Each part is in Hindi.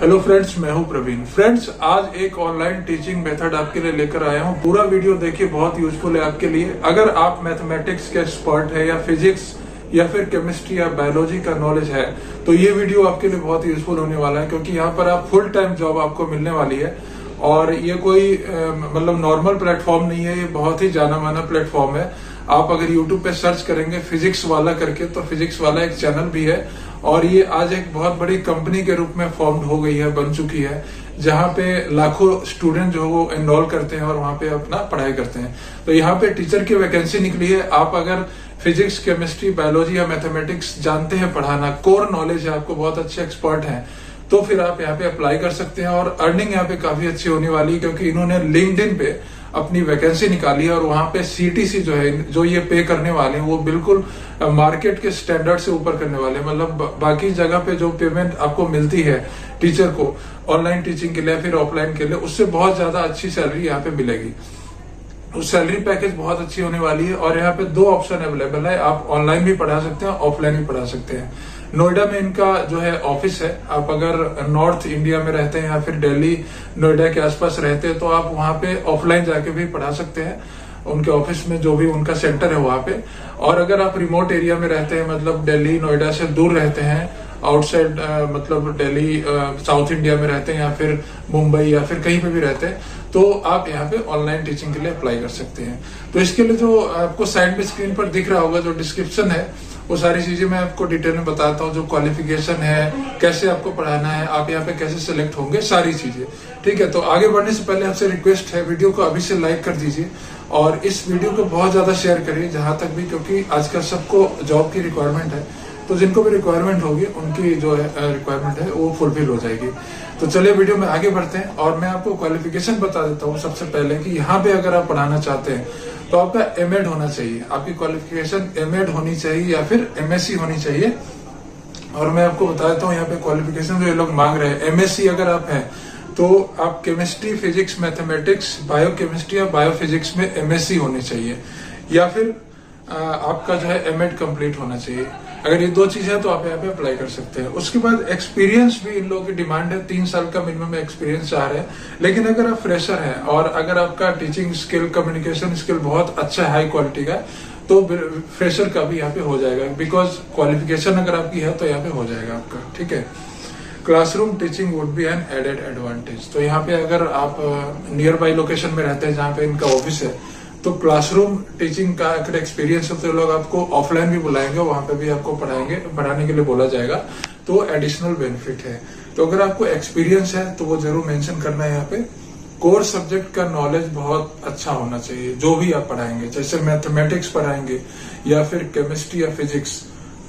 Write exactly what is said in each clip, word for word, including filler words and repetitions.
हेलो फ्रेंड्स, मैं हूं प्रवीण। फ्रेंड्स, आज एक ऑनलाइन टीचिंग मेथड आपके लिए लेकर आया हूं। पूरा वीडियो देखिए, बहुत यूजफुल है आपके लिए। अगर आप मैथमेटिक्स के एक्सपर्ट है या फिजिक्स या फिर केमिस्ट्री या बायोलॉजी का नॉलेज है तो ये वीडियो आपके लिए बहुत यूजफुल होने वाला है, क्योंकि यहाँ पर आप फुल टाइम जॉब आपको मिलने वाली है। और ये कोई मतलब नॉर्मल प्लेटफॉर्म नहीं है, ये बहुत ही जाना माना प्लेटफॉर्म है। आप अगर यूट्यूब पे सर्च करेंगे फिजिक्स वाला करके तो फिजिक्स वाला एक चैनल भी है, और ये आज एक बहुत बड़ी कंपनी के रूप में फॉर्म्ड हो गई है, बन चुकी है, जहां पे लाखों स्टूडेंट जो वो एनरोल करते हैं और वहां पे अपना पढ़ाई करते हैं। तो यहाँ पे टीचर की वैकेंसी निकली है। आप अगर फिजिक्स, केमिस्ट्री, बायोलॉजी या मैथमेटिक्स जानते हैं पढ़ाना, कोर नॉलेज है, आपको बहुत अच्छे एक्सपर्ट है, तो फिर आप यहाँ पे अप्लाई कर सकते हैं। और अर्निंग यहाँ पे काफी अच्छी होने वाली है, क्योंकि इन्होंने लिंक्डइन पे अपनी वैकेंसी निकाली है और वहां पे सीटीसी जो है, जो ये पे करने वाले हैं, वो बिल्कुल मार्केट के स्टैंडर्ड से ऊपर करने वाले हैं। मतलब बाकी जगह पे जो पेमेंट आपको मिलती है टीचर को ऑनलाइन टीचिंग के लिए, फिर ऑफलाइन के लिए, उससे बहुत ज्यादा अच्छी सैलरी यहाँ पे मिलेगी। उस सैलरी पैकेज बहुत अच्छी होने वाली है। और यहाँ पे दो ऑप्शन अवेलेबल है, आप ऑनलाइन भी पढ़ा सकते हैं, ऑफलाइन भी पढ़ा सकते हैं। नोएडा में इनका जो है ऑफिस है। आप अगर नॉर्थ इंडिया में रहते हैं या फिर दिल्ली, नोएडा के आसपास रहते हैं तो आप वहां पे ऑफलाइन जाके भी पढ़ा सकते हैं, उनके ऑफिस में जो भी उनका सेंटर है वहां पे। और अगर आप रिमोट एरिया में रहते हैं, मतलब दिल्ली नोएडा से दूर रहते हैं, आउटसाइड मतलब दिल्ली साउथ इंडिया में रहते हैं या फिर मुंबई या फिर कहीं पे भी रहते हैं, तो आप यहाँ पे ऑनलाइन टीचिंग के लिए अप्लाई कर सकते हैं। तो इसके लिए जो आपको साइड में स्क्रीन पर दिख रहा होगा जो डिस्क्रिप्शन है, वो सारी चीजें मैं आपको डिटेल में बताता हूँ। जो क्वालिफिकेशन है, कैसे आपको पढ़ाना है, आप यहाँ पे कैसे सिलेक्ट होंगे, सारी चीजें, ठीक है। तो आगे बढ़ने से पहले आपसे रिक्वेस्ट है, वीडियो को अभी से लाइक कर दीजिए और इस वीडियो को बहुत ज्यादा शेयर करिए जहां तक भी, क्योंकि आजकल सबको जॉब की रिक्वायरमेंट है, तो जिनको भी रिक्वायरमेंट होगी उनकी जो रिक्वायरमेंट है वो फुलफिल हो जाएगी। तो चलिए वीडियो में आगे बढ़ते हैं और मैं आपको क्वालिफिकेशन बता देता हूँ सबसे पहले कि यहाँ पे अगर आप पढ़ाना चाहते हैं तो आपका एमएड होना चाहिए, आपकी क्वालिफिकेशन एमएड होनी चाहिए या फिर एमएससी होनी चाहिए। और मैं आपको बता देता हूँ यहाँ पे क्वालिफिकेशन जो ये लोग मांग रहे हैं, एमएससी अगर आप हैं तो आप केमिस्ट्री, फिजिक्स, मैथमेटिक्स, बायोकेमिस्ट्री या बायोफिजिक्स में एमएससी होनी चाहिए, या फिर आपका जो है एमएड कंप्लीट होना चाहिए। अगर ये दो चीजें हैं तो आप यहाँ पे अप्लाई कर सकते हैं। उसके बाद एक्सपीरियंस भी इन लोगों की डिमांड है, तीन साल का मिनिमम एक्सपीरियंस चाह रहे हैं। लेकिन अगर आप फ्रेशर हैं और अगर आपका टीचिंग स्किल, कम्युनिकेशन स्किल बहुत अच्छा हाई क्वालिटी का तो फ्रेशर का भी यहाँ पे हो जाएगा, बिकॉज क्वालिफिकेशन अगर आपकी है तो यहाँ पे हो जाएगा आपका, ठीक है। Classroom teaching would be an added advantage. तो यहाँ पे अगर आप नियर बाई लोकेशन में रहते हैं जहाँ पे इनका ऑफिस है, तो क्लासरूम टीचिंग का अगर एक्सपीरियंस हो तो लोग आपको ऑफलाइन भी बुलाएंगे, वहां पे भी आपको पढ़ाएंगे, पढ़ाने के लिए बोला जाएगा, तो एडिशनल बेनिफिट है। तो अगर आपको एक्सपीरियंस है तो वो जरूर मेंशन करना है यहाँ पे। कोर सब्जेक्ट का नॉलेज बहुत अच्छा होना चाहिए, जो भी आप पढ़ाएंगे, जैसे मैथमेटिक्स पढ़ाएंगे या फिर केमिस्ट्री या फिजिक्स,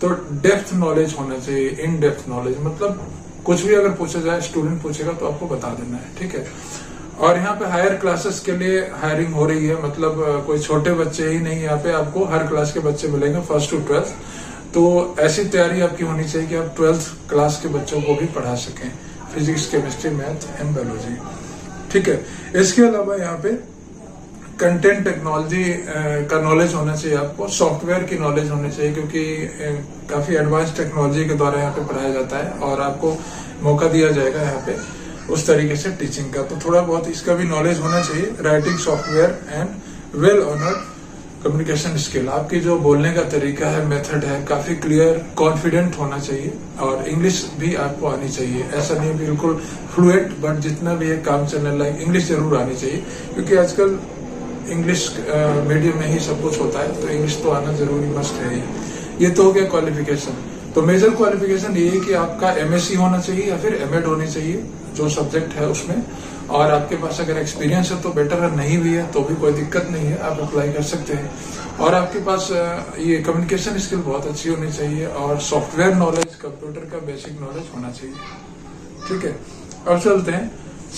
तो डेप्थ नॉलेज होना चाहिए, इन डेप्थ नॉलेज, मतलब कुछ भी अगर पूछा जाए, स्टूडेंट पूछेगा तो आपको बता देना है, ठीक है। और यहाँ पे हायर क्लासेस के लिए हायरिंग हो रही है, मतलब कोई छोटे बच्चे ही नहीं, यहाँ पे आपको हर क्लास के बच्चे मिलेंगे, फर्स्ट टू ट्वेल्थ। तो ऐसी तैयारी आपकी होनी चाहिए कि आप ट्वेल्थ क्लास के बच्चों को भी पढ़ा सकें, physics, chemistry, math and biology, ठीक है। इसके अलावा यहाँ पे कंटेंट टेक्नोलॉजी का नॉलेज होना चाहिए आपको, सॉफ्टवेयर की नॉलेज होनी चाहिए, क्योंकि काफी एडवांस टेक्नोलॉजी के द्वारा यहाँ पे पढ़ाया जाता है और आपको मौका दिया जाएगा यहाँ पे उस तरीके से टीचिंग का, तो थोड़ा बहुत इसका भी नॉलेज होना चाहिए। Writing, software and well honoured communication skill, आपकी जो बोलने का तरीका है, मेथड है, काफी क्लियर, कॉन्फिडेंट होना चाहिए। और इंग्लिश भी आपको आनी चाहिए, ऐसा नहीं बिल्कुल फ्लुएंट, बट जितना भी है काम चलने लायक इंग्लिश जरूर आनी चाहिए, क्योंकि आजकल इंग्लिश मीडियम में ही सब कुछ होता है, तो इंग्लिश तो आना जरूरी मस्ट है। ये तो हो गया क्वालिफिकेशन। तो मेजर क्वालिफिकेशन ये है कि आपका एमएससी होना चाहिए या फिर एमएड होनी चाहिए जो सब्जेक्ट है उसमें, और आपके पास अगर एक्सपीरियंस है तो बेटर है, नहीं भी है तो भी कोई दिक्कत नहीं है, आप अप्लाई कर सकते हैं। और आपके पास ये कम्युनिकेशन स्किल बहुत अच्छी होनी चाहिए और सॉफ्टवेयर नॉलेज, कंप्यूटर का बेसिक नॉलेज होना चाहिए, ठीक है। अब चलते हैं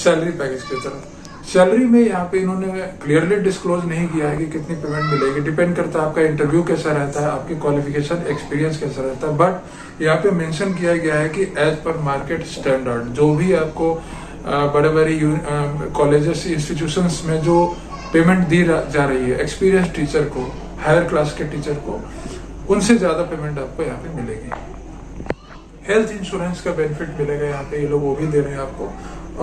सैलरी पैकेज की तरफ। सैलरी में यहाँ पे इन्होंने क्लियरली डिस्क्लोज नहीं किया है कि कितनी पेमेंट मिलेगी, डिपेंड करता है आपका इंटरव्यू कैसा रहता है, आपकी क्वालिफिकेशन, एक्सपीरियंस कैसा रहता है। बट यहाँ पे मेंशन किया गया है कि एज पर मार्केट स्टैंडर्ड, जो भी आपको बड़े बड़े कॉलेजेस, इंस्टीट्यूशंस में जो पेमेंट दी जा रही है एक्सपीरियंस टीचर को, हायर क्लास के टीचर को, उनसे ज्यादा पेमेंट आपको यहाँ पे मिलेगी। हेल्थ इंश्योरेंस का बेनिफिट मिलेगा यहाँ पे, ये लोग वो भी दे रहे हैं आपको,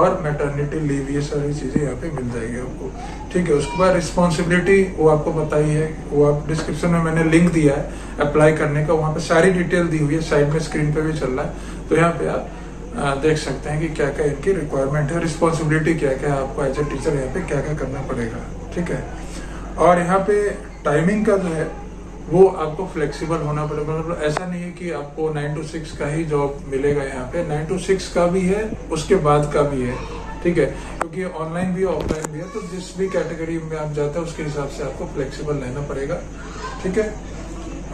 और मैटरनिटी लीव ये सारी चीज़ें यहाँ पे मिल जाएगी आपको, ठीक है। उसके बाद रिस्पॉन्सिबिलिटी वो आपको बताई है, वो आप डिस्क्रिप्शन में मैंने लिंक दिया है अप्लाई करने का, वहाँ पर सारी डिटेल दी हुई है, साइड में स्क्रीन पर भी चल रहा है, तो यहाँ पर आप देख सकते हैं कि क्या क्या इनकी रिक्वायरमेंट है, रिस्पॉन्सिबिलिटी क्या क्या है, आपको एज ए टीचर यहाँ पर क्या क्या करना पड़ेगा, ठीक है। और यहाँ पे टाइमिंग का जो है वो आपको फ्लेक्सिबल होना पड़ेगा, मतलब ऐसा नहीं है कि आपको नाइन टू सिक्स का ही जॉब मिलेगा, यहाँ पे नाइन टू सिक्स का भी है, उसके बाद का भी है, ठीक है, क्योंकि ऑनलाइन भी ऑफलाइन भी है, तो जिस भी कैटेगरी में आप जाते हैं उसके हिसाब से आपको फ्लेक्सिबल रहना पड़ेगा, ठीक है।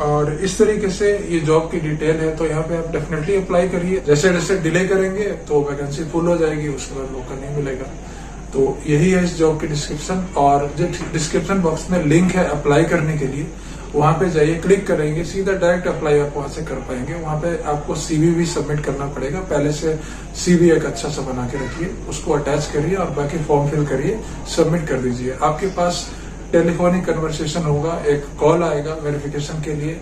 और इस तरीके से ये जॉब की डिटेल है, तो यहाँ पे आप डेफिनेटली अप्लाई करिए, जैसे जैसे डिले करेंगे तो वैकेंसी फुल हो जाएगी, उसके बाद मौका नहीं मिलेगा। तो यही है इस जॉब की डिस्क्रिप्शन, और जो डिस्क्रिप्शन बॉक्स में लिंक है अप्लाई करने के लिए, वहाँ पे जाइए, क्लिक करेंगे, सीधा डायरेक्ट अप्लाई आप वहाँ से कर पाएंगे। वहाँ पे आपको सीवी भी सबमिट करना पड़ेगा, पहले से सीवी एक अच्छा सा बना के रखिए, उसको अटैच करिए और बाकी फॉर्म फिल करिए, सबमिट कर दीजिए। आपके पास टेलीफोनिक कन्वर्सेशन होगा, एक कॉल आएगा वेरिफिकेशन के लिए,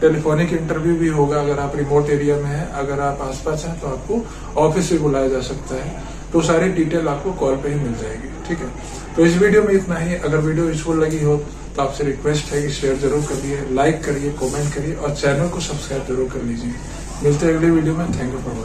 टेलीफोनिक इंटरव्यू भी होगा अगर आप रिमोट एरिया में हैं, अगर आप आसपास हैं तो आपको ऑफिस भी बुलाया जा सकता है, तो सारी डिटेल आपको कॉल पे ही मिल जाएगी, ठीक है। तो इस वीडियो में इतना ही, अगर वीडियो यूजफुल लगी हो तो आपसे रिक्वेस्ट है कि शेयर जरूर करिए, लाइक करिए, कमेंट करिए और चैनल को सब्सक्राइब जरूर कर लीजिए। मिलते हैं अगले वीडियो में, थैंक यू फॉर वॉचिंग।